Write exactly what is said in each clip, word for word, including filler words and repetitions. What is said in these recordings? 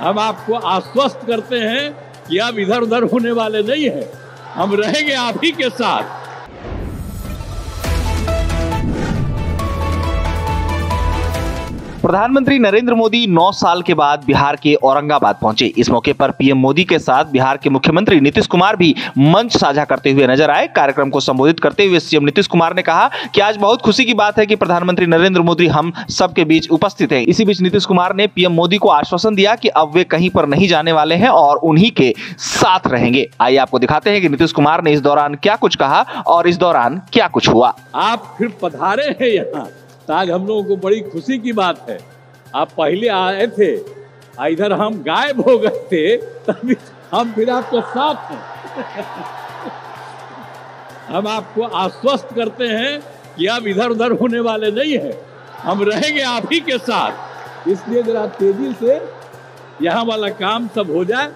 हम आपको आश्वस्त करते हैं कि आप इधर उधर होने वाले नहीं है, हम रहेंगे आप ही के साथ। प्रधानमंत्री नरेंद्र मोदी नौ साल के बाद बिहार के औरंगाबाद पहुंचे। इस मौके पर पीएम मोदी के साथ बिहार के मुख्यमंत्री नीतीश कुमार भी मंच साझा करते हुए नजर आए। कार्यक्रम को संबोधित करते हुए सीएम नीतीश कुमार ने कहा कि आज बहुत खुशी की बात है कि प्रधानमंत्री नरेंद्र मोदी हम सबके बीच उपस्थित हैं। इसी बीच नीतीश कुमार ने पीएम मोदी को आश्वासन दिया कि अब वे कहीं पर नहीं जाने वाले हैं और उन्हीं के साथ रहेंगे। आइए आपको दिखाते हैं कि नीतीश कुमार ने इस दौरान क्या कुछ कहा और इस दौरान क्या कुछ हुआ। आप फिर पधारे हैं यहाँ, आज हम लोगों को बड़ी खुशी की बात है। आप पहले आए थे, इधर हम गायब हो गए थे, तभी हम फिर आपके साथ हैं। हम आपको आश्वस्त करते हैं कि आप इधर उधर होने वाले नहीं हैं, हम रहेंगे आप ही के साथ। इसलिए जरा तेजी से यहाँ वाला काम सब हो जाए।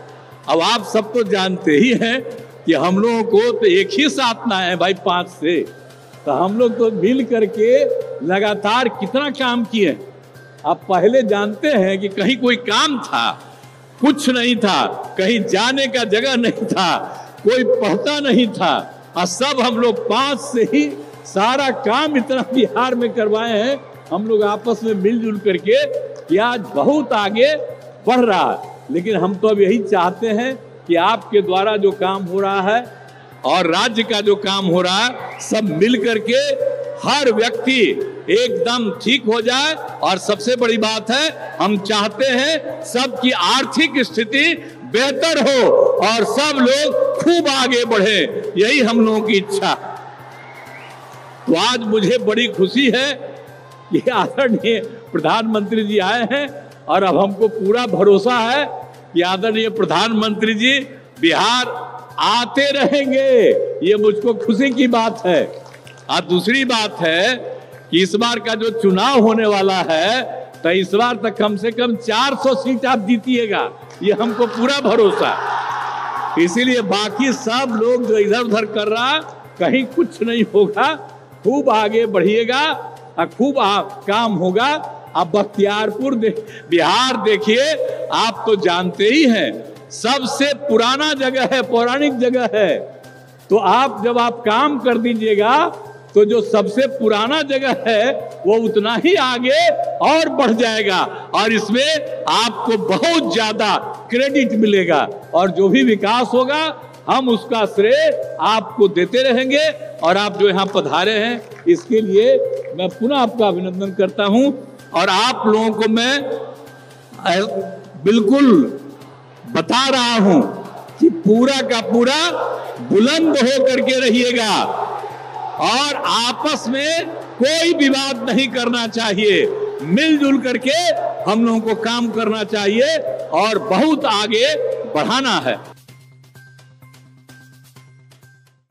अब आप सब तो जानते ही हैं कि हम लोगों को तो एक ही साथ ना है भाई, पांच से तो हम लोग तो मिल करके लगातार कितना काम किए। आप पहले जानते हैं कि कहीं कोई काम था, कुछ नहीं था, कहीं जाने का जगह नहीं था, कोई पहुंचा नहीं था, और सब हम लोग पांच से ही सारा काम इतना बिहार में करवाए हैं। हम लोग आपस में मिलजुल करके कि आज बहुत आगे बढ़ रहा है। लेकिन हम तो अब यही चाहते हैं कि आपके द्वारा जो काम हो रहा है और राज्य का जो काम हो रहा है, सब मिल करके हर व्यक्ति एकदम ठीक हो जाए। और सबसे बड़ी बात है, हम चाहते हैं सबकी आर्थिक स्थिति बेहतर हो और सब लोग खूब आगे बढ़े, यही हम लोगों की इच्छा। तो आज मुझे बड़ी खुशी है कि आदरणीय प्रधानमंत्री जी आए हैं और अब हमको पूरा भरोसा है कि आदरणीय प्रधानमंत्री जी बिहार आते रहेंगे। ये मुझको खुशी की बात है। और दूसरी बात है कि इस बार का जो चुनाव होने वाला है, तो इस बार तक कम से कम चार सौ सीट आप जीतिएगा, ये हमको पूरा भरोसा। इसीलिए बाकी सब लोग जो इधर उधर कर रहा, कहीं कुछ नहीं होगा। खूब आगे बढ़िएगा और खूब आप काम होगा। अब बख्तियारपुर दे, बिहार देखिए, आप तो जानते ही हैं सबसे पुराना जगह है, पौराणिक जगह है। तो आप जब आप काम कर दीजिएगा तो जो सबसे पुराना जगह है वो उतना ही आगे और बढ़ जाएगा और इसमें आपको बहुत ज्यादा क्रेडिट मिलेगा। और जो भी विकास होगा हम उसका श्रेय आपको देते रहेंगे। और आप जो यहाँ पधारे हैं, इसके लिए मैं पुनः आपका अभिनंदन करता हूँ। और आप लोगों को मैं बिल्कुल बता रहा हूँ कि पूरा का पूरा बुलंद होकर के रहिएगा और आपस में कोई विवाद नहीं करना चाहिए। मिलजुल करके हम लोगों को काम करना चाहिए और बहुत आगे बढ़ाना है।